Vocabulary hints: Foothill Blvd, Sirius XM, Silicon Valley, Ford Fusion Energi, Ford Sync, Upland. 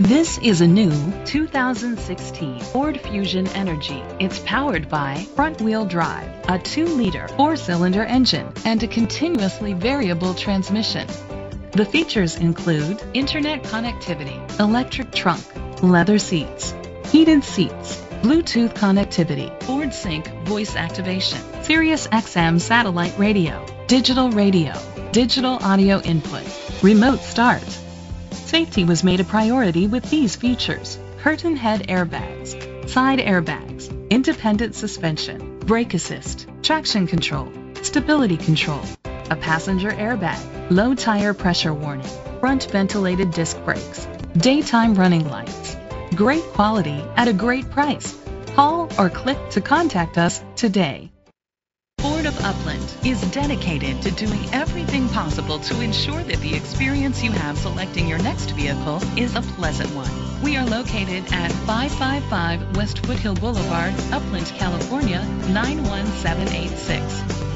This is a new 2016 Ford Fusion Energi. It's powered by front-wheel drive, a 2-liter 4-cylinder engine, and a continuously variable transmission. The features include internet connectivity, electric trunk, leather seats, heated seats, Bluetooth connectivity, Ford Sync voice activation, Sirius XM satellite radio, digital audio input, remote start. Safety was made a priority with these features: curtain head airbags, side airbags, independent suspension, brake assist, traction control, stability control, a passenger airbag, low tire pressure warning, front ventilated disc brakes, daytime running lights. Great quality at a great price. Call or click to contact us today. Ford of Upland is dedicated to doing everything possible to ensure that the experience you have selecting your next vehicle is a pleasant one. We are located at 555 West Foothill Boulevard, Upland, California, 91786.